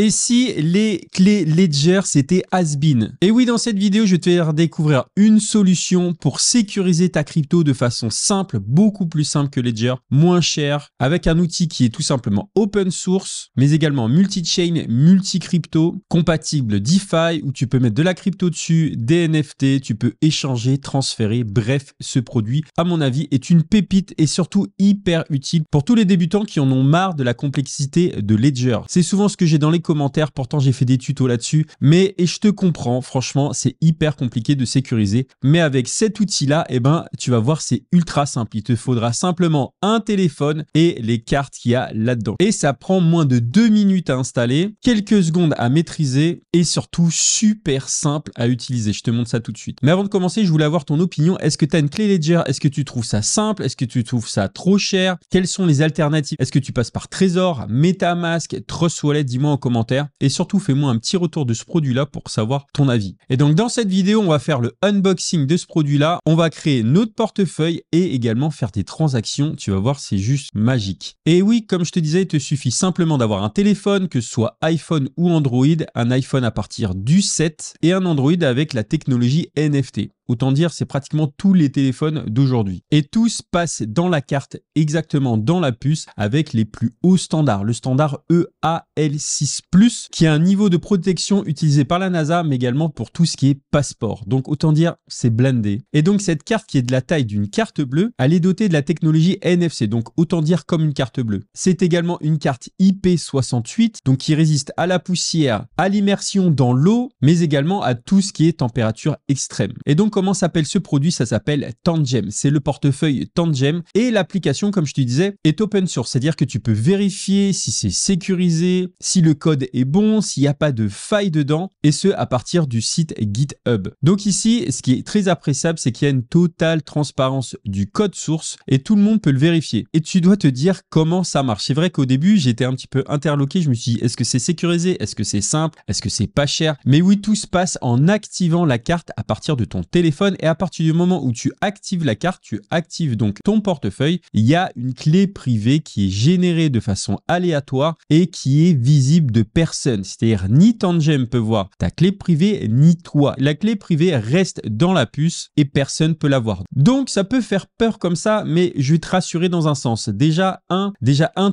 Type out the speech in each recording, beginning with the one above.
Et si les clés Ledger, c'était has-been? Et oui, dans cette vidéo, je vais te faire découvrir une solution pour sécuriser ta crypto de façon simple, beaucoup plus simple que Ledger, moins cher, avec un outil qui est tout simplement open source, mais également multi-chain, multi-crypto, compatible DeFi, où tu peux mettre de la crypto dessus, des NFT, tu peux échanger, transférer. Bref, ce produit, à mon avis, est une pépite et surtout hyper utile pour tous les débutants qui en ont marre de la complexité de Ledger. C'est souvent ce que j'ai dans les commentaires, pourtant j'ai fait des tutos là-dessus, mais et je te comprends, franchement c'est hyper compliqué de sécuriser, mais avec cet outil là, et tu vas voir, c'est ultra simple. Il te faudra simplement un téléphone et les cartes qu'il y a là-dedans, et ça prend moins de 2 minutes à installer, quelques secondes à maîtriser et surtout super simple à utiliser. Je te montre ça tout de suite, mais avant de commencer, je voulais avoir ton opinion. Est-ce que tu as une clé Ledger? Est-ce que tu trouves ça simple? Est-ce que tu trouves ça trop cher? Quelles sont les alternatives? Est-ce que tu passes par Trezor, Metamask, Trust Wallet? Dis-moi en commentaire. Et surtout, fais-moi un petit retour de ce produit-là pour savoir ton avis. Et donc, dans cette vidéo, on va faire le unboxing de ce produit-là. On va créer notre portefeuille et également faire des transactions. Tu vas voir, c'est juste magique. Et oui, comme je te disais, il te suffit simplement d'avoir un téléphone, que ce soit iPhone ou Android, un iPhone à partir du 7 et un Android avec la technologie NFT. Autant dire, c'est pratiquement tous les téléphones d'aujourd'hui. Et tous passent dans la carte, exactement dans la puce, avec les plus hauts standards. Le standard EAL6+, qui est un niveau de protection utilisé par la NASA, mais également pour tout ce qui est passeport. Donc, autant dire, c'est blindé. Et donc, cette carte qui est de la taille d'une carte bleue, elle est dotée de la technologie NFC. Donc, autant dire comme une carte bleue. C'est également une carte IP68, donc qui résiste à la poussière, à l'immersion dans l'eau, mais également à tout ce qui est température extrême. Et donc, comment s'appelle ce produit? Ça s'appelle Tangem. C'est le portefeuille Tangem, et l'application, comme je te disais, est open source. C'est-à-dire que tu peux vérifier si c'est sécurisé, si le code est bon, s'il n'y a pas de faille dedans, et ce, à partir du site GitHub. Donc ici, ce qui est très appréciable, c'est qu'il y a une totale transparence du code source et tout le monde peut le vérifier. Et tu dois te dire comment ça marche. C'est vrai qu'au début, j'étais un petit peu interloqué. Je me suis dit, est-ce que c'est sécurisé? Est-ce que c'est simple? Est-ce que c'est pas cher? Mais oui, tout se passe en activant la carte à partir de ton téléphone. Et à partir du moment où tu actives la carte, tu actives donc ton portefeuille. Il y a une clé privée qui est générée de façon aléatoire et qui est visible de personne. C'est-à-dire ni Tangem peut voir ta clé privée, ni toi. La clé privée reste dans la puce et personne ne peut la voir. Donc, ça peut faire peur comme ça, mais je vais te rassurer dans un sens. Déjà,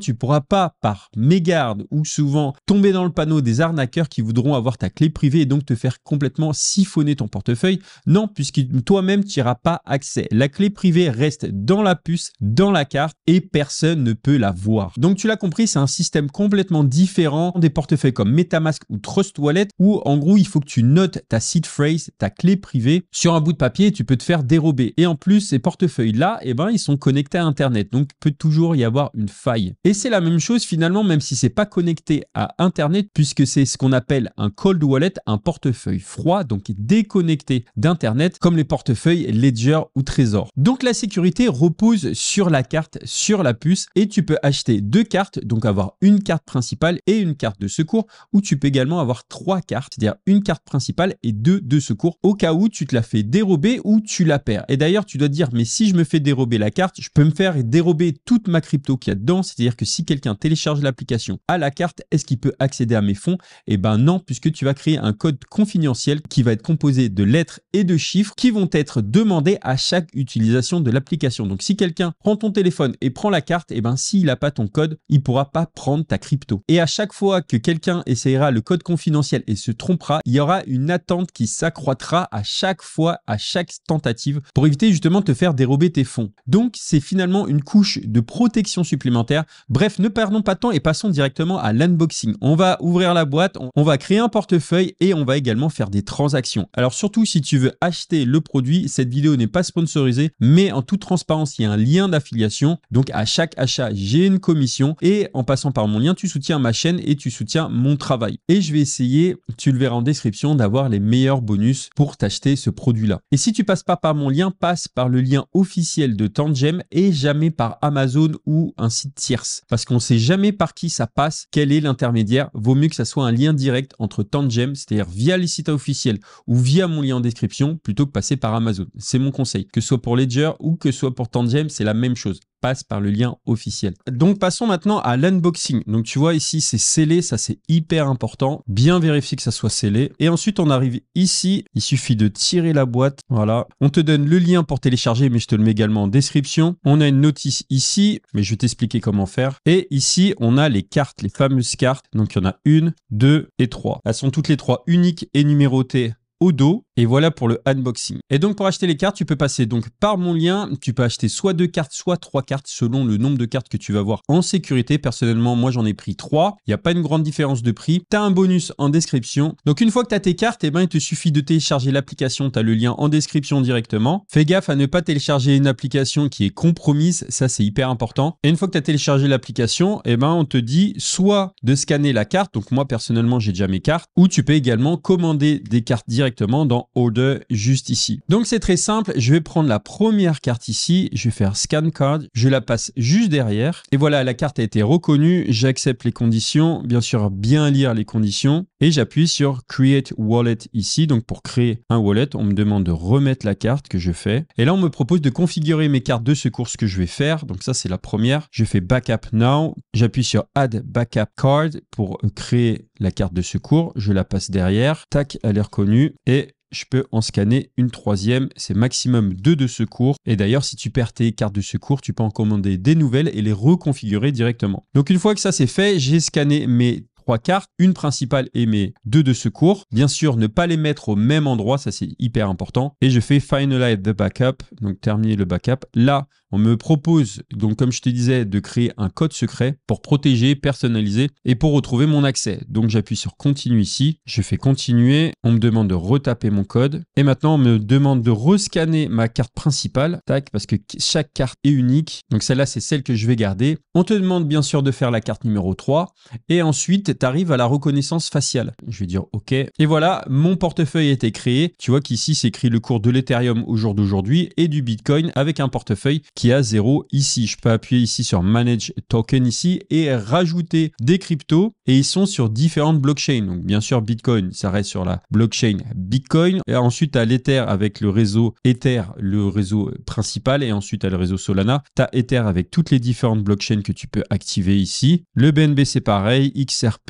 tu ne pourras pas, par mégarde ou souvent, tomber dans le panneau des arnaqueurs qui voudront avoir ta clé privée et donc te faire complètement siphonner ton portefeuille. Non, puisque toi-même, tu n'iras pas accès. La clé privée reste dans la puce, dans la carte, et personne ne peut la voir. Donc, tu l'as compris, c'est un système complètement différent des portefeuilles comme Metamask ou Trust Wallet, où en gros, il faut que tu notes ta seed phrase, ta clé privée, sur un bout de papier, et tu peux te faire dérober. Et en plus, ces portefeuilles-là, ils sont connectés à Internet, donc il peut toujours y avoir une faille. Et c'est la même chose finalement, même si c'est pas connecté à Internet, puisque c'est ce qu'on appelle un cold wallet, un portefeuille froid, donc déconnecté d'Internet, comme les portefeuilles Ledger ou Trezor. Donc la sécurité repose sur la carte, sur la puce, et tu peux acheter 2 cartes, donc avoir une carte principale et une carte de secours, ou tu peux également avoir 3 cartes, c'est-à-dire une carte principale et 2 de secours, au cas où tu te la fais dérober ou tu la perds. Et d'ailleurs, tu dois te dire, mais si je me fais dérober la carte, je peux me faire dérober toute ma crypto qu'il y a dedans, c'est-à-dire que si quelqu'un télécharge l'application à la carte, est-ce qu'il peut accéder à mes fonds? Eh ben non, puisque tu vas créer un code confidentiel qui va être composé de lettres et de chiffres qui vont être demandés à chaque utilisation de l'application. Donc, si quelqu'un prend ton téléphone et prend la carte, s'il n'a pas ton code, il ne pourra pas prendre ta crypto. Et à chaque fois que quelqu'un essayera le code confidentiel et se trompera, il y aura une attente qui s'accroîtra à chaque fois, à chaque tentative, pour éviter justement de te faire dérober tes fonds. Donc, c'est finalement une couche de protection supplémentaire. Bref, ne perdons pas de temps et passons directement à l'unboxing. On va ouvrir la boîte, on va créer un portefeuille et on va également faire des transactions. Alors, surtout, si tu veux acheter le produit, cette vidéo n'est pas sponsorisée, mais en toute transparence, il y a un lien d'affiliation. Donc, à chaque achat, j'ai une commission et en passant par mon lien, tu soutiens ma chaîne et tu soutiens mon travail. Et je vais essayer, tu le verras en description, d'avoir les meilleurs bonus pour t'acheter ce produit-là. Et si tu passes pas par mon lien, passe par le lien officiel de Tangem et jamais par Amazon ou un site tierce, parce qu'on sait jamais par qui ça passe, quel est l'intermédiaire. Vaut mieux que ça soit un lien direct entre Tangem, c'est-à-dire via les sites officiels ou via mon lien en description, plutôt plutôt que passer par Amazon. C'est mon conseil. Que ce soit pour Ledger ou que ce soit pour Tangem, c'est la même chose. Passe par le lien officiel. Donc passons maintenant à l'unboxing. Donc tu vois ici c'est scellé, ça c'est hyper important. Bien vérifier que ça soit scellé. Et ensuite on arrive ici, il suffit de tirer la boîte. Voilà. On te donne le lien pour télécharger, mais je te le mets également en description. On a une notice ici, mais je vais t'expliquer comment faire. Et ici on a les cartes, les fameuses cartes. Donc il y en a 1, 2 et 3. Elles sont toutes les 3 uniques et numérotées au dos. Et voilà pour le unboxing. Et donc pour acheter les cartes, tu peux passer donc par mon lien. Tu peux acheter soit 2 cartes, soit 3 cartes selon le nombre de cartes que tu vas avoir en sécurité. Personnellement, moi j'en ai pris 3. Il n'y a pas une grande différence de prix. Tu as un bonus en description. Donc une fois que tu as tes cartes, eh ben, il te suffit de télécharger l'application. Tu as le lien en description directement. Fais gaffe à ne pas télécharger une application qui est compromise. Ça c'est hyper important. Et une fois que tu as téléchargé l'application, eh ben, on te dit soit de scanner la carte. Donc moi personnellement, j'ai déjà mes cartes. Ou tu peux également commander des cartes directement dans Order juste ici. Donc c'est très simple, je vais prendre la première carte ici, je vais faire Scan Card, je la passe juste derrière et voilà, la carte a été reconnue, j'accepte les conditions, bien sûr bien lire les conditions et j'appuie sur Create Wallet ici, donc pour créer un wallet, on me demande de remettre la carte que je fais et là on me propose de configurer mes cartes de secours, ce que je vais faire, donc ça c'est la première, je fais Backup Now, j'appuie sur Add Backup Card pour créer la carte de secours, je la passe derrière, tac, elle est reconnue et je peux en scanner une 3e, c'est maximum 2 de secours. Et d'ailleurs, si tu perds tes cartes de secours, tu peux en commander des nouvelles et les reconfigurer directement. Donc une fois que ça c'est fait, j'ai scanné mes 3 cartes, une principale et mes 2 de secours. Bien sûr, ne pas les mettre au même endroit, ça c'est hyper important. Et je fais Finalize the Backup, donc terminer le backup. Là, on me propose, donc comme je te disais, de créer un code secret pour protéger, personnaliser et pour retrouver mon accès. Donc j'appuie sur Continue ici, je fais Continuer, on me demande de retaper mon code. Et maintenant, on me demande de rescanner ma carte principale, tac, parce que chaque carte est unique. Donc celle-là, c'est celle que je vais garder. On te demande bien sûr de faire la carte numéro 3 et ensuite, tu arrives à la reconnaissance faciale. Je vais dire OK. Et voilà, mon portefeuille a été créé. Tu vois qu'ici, c'est écrit le cours de l'Ethereum au jour d'aujourd'hui et du Bitcoin avec un portefeuille qui a 0 ici. Je peux appuyer ici sur Manage Token ici et rajouter des cryptos et ils sont sur différentes blockchains. Donc, bien sûr, Bitcoin, ça reste sur la blockchain Bitcoin. Et ensuite, tu as l'Ether avec le réseau Ether, le réseau principal. Et ensuite, tu as le réseau Solana. Tu as Ether avec toutes les différentes blockchains que tu peux activer ici. Le BNB, c'est pareil. XRP,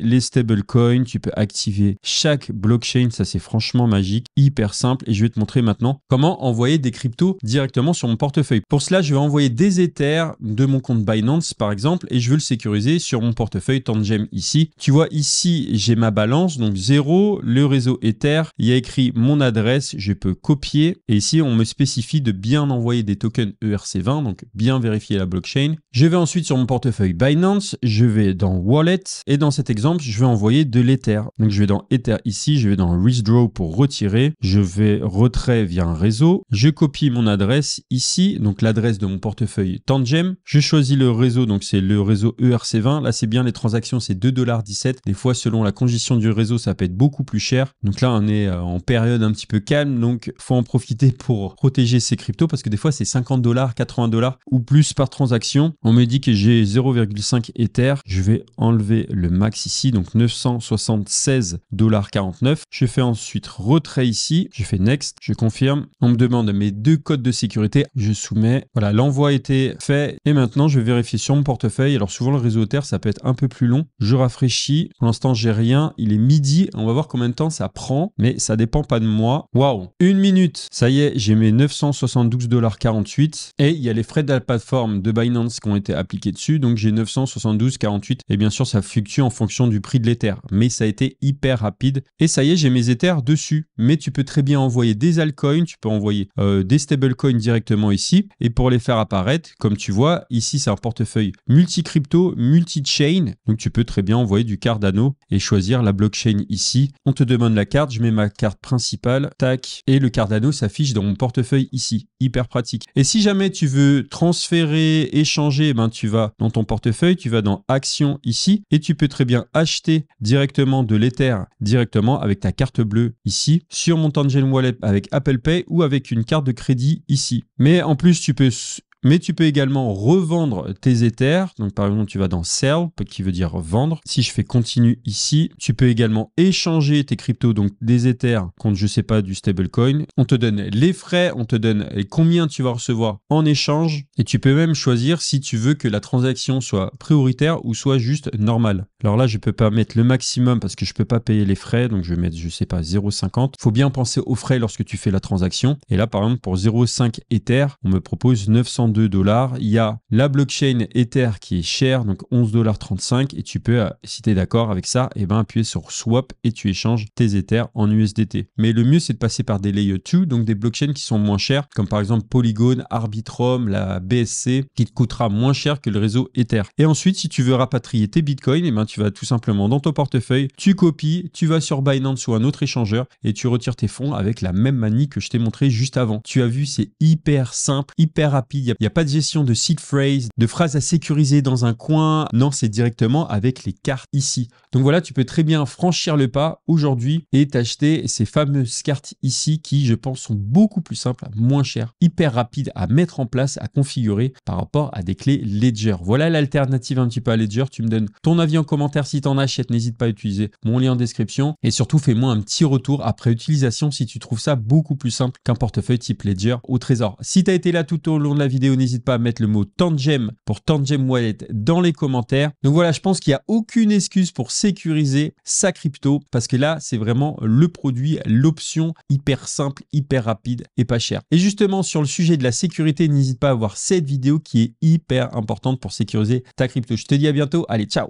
les stablecoins, tu peux activer chaque blockchain, ça c'est franchement magique, hyper simple et je vais te montrer maintenant comment envoyer des cryptos directement sur mon portefeuille. Pour cela, je vais envoyer des Ethers de mon compte Binance par exemple et je veux le sécuriser sur mon portefeuille Tangem ici. Tu vois ici, j'ai ma balance, donc 0, le réseau Ether, il y a écrit mon adresse, je peux copier et ici on me spécifie de bien envoyer des tokens ERC20, donc bien vérifier la blockchain. Je vais ensuite sur mon portefeuille Binance, je vais dans Wallet et dans cet exemple, je vais envoyer de l'Ether. Donc, je vais dans Ether ici, je vais dans Withdraw pour retirer. Je vais retrait via un réseau. Je copie mon adresse ici, donc l'adresse de mon portefeuille Tangem. Je choisis le réseau, donc c'est le réseau ERC20. Là, c'est bien les transactions, c'est 2,17 $. Des fois, selon la congestion du réseau, ça peut être beaucoup plus cher. Donc là, on est en période un petit peu calme. Donc, faut en profiter pour protéger ses cryptos parce que des fois, c'est 50 $, 80 $ ou plus par transaction. On me dit que j'ai 0,5 Ether. Je vais enlever le max ici, donc 976,49 $. Je fais ensuite retrait ici, je fais next, je confirme. On me demande mes 2 codes de sécurité, je soumets. Voilà, l'envoi a été fait et maintenant je vais vérifier sur mon portefeuille. Alors souvent le réseau Ether, ça peut être un peu plus long. Je rafraîchis. Pour l'instant, j'ai rien. Il est midi. On va voir combien de temps ça prend, mais ça dépend pas de moi. Waouh, 1 minute. Ça y est, j'ai mes 972,48 $ et il y a les frais de la plateforme de Binance qui ont été appliqués dessus. Donc j'ai 972,48 $ et bien sûr ça fluctue en fonction du prix de l'Ether, mais ça a été hyper rapide et ça y est, j'ai mes Ethers dessus. Mais tu peux très bien envoyer des altcoins, tu peux envoyer des stablecoins directement ici et pour les faire apparaître, comme tu vois ici, c'est un portefeuille multi-crypto, multi-chain, donc tu peux très bien envoyer du Cardano et choisir la blockchain ici. On te demande la carte, je mets ma carte principale, tac, et le Cardano s'affiche dans mon portefeuille ici, hyper pratique. Et si jamais tu veux transférer, échanger, ben tu vas dans ton portefeuille, tu vas dans Action ici et tu peux très bien acheter directement de l'Ether directement avec ta carte bleue ici sur mon Tangem Wallet avec Apple Pay ou avec une carte de crédit ici. Mais en plus, tu peux Mais tu peux également revendre tes Ethers. Donc, par exemple, tu vas dans Sell, qui veut dire vendre. Si je fais continue ici, tu peux également échanger tes cryptos, donc des Ethers contre, je sais pas, du stablecoin. On te donne les frais, on te donne combien tu vas recevoir en échange. Et tu peux même choisir si tu veux que la transaction soit prioritaire ou soit juste normale. Alors là, je peux pas mettre le maximum parce que je peux pas payer les frais. Donc, je vais mettre, je sais pas, 0,50. Faut bien penser aux frais lorsque tu fais la transaction. Et là, par exemple, pour 0,5 Ether, on me propose 902 $. Il y a la blockchain Ether qui est chère, donc 11,35 $, et tu peux, si tu es d'accord avec ça, et ben appuyer sur swap et tu échanges tes Ethers en USDT. Mais le mieux, c'est de passer par des layer 2, donc des blockchains qui sont moins chères, comme par exemple Polygon, Arbitrum, la BSC, qui te coûtera moins cher que le réseau Ether. Et ensuite, si tu veux rapatrier tes bitcoins, et ben tu vas tout simplement dans ton portefeuille, tu copies, tu vas sur Binance ou un autre échangeur et tu retires tes fonds avec la même manie que je t'ai montré juste avant. Tu as vu, c'est hyper simple, hyper rapide. Il n'y a pas de gestion de seed phrase, de phrases à sécuriser dans un coin. Non, c'est directement avec les cartes ici. Donc voilà, tu peux très bien franchir le pas aujourd'hui et t'acheter ces fameuses cartes ici qui, je pense, sont beaucoup plus simples, moins chères, hyper rapides à mettre en place, à configurer par rapport à des clés Ledger. Voilà l'alternative un petit peu à Ledger. Tu me donnes ton avis en commentaire si tu en achètes. N'hésite pas à utiliser mon lien en description et surtout, fais-moi un petit retour après utilisation si tu trouves ça beaucoup plus simple qu'un portefeuille type Ledger au Trésor. Si tu as été là tout au long de la vidéo, n'hésite pas à mettre le mot Tangem pour Tangem Wallet dans les commentaires. Donc voilà, je pense qu'il n'y a aucune excuse pour sécuriser sa crypto parce que là, c'est vraiment le produit, l'option hyper simple, hyper rapide et pas cher. Et justement, sur le sujet de la sécurité, n'hésite pas à voir cette vidéo qui est hyper importante pour sécuriser ta crypto. Je te dis à bientôt. Allez, ciao!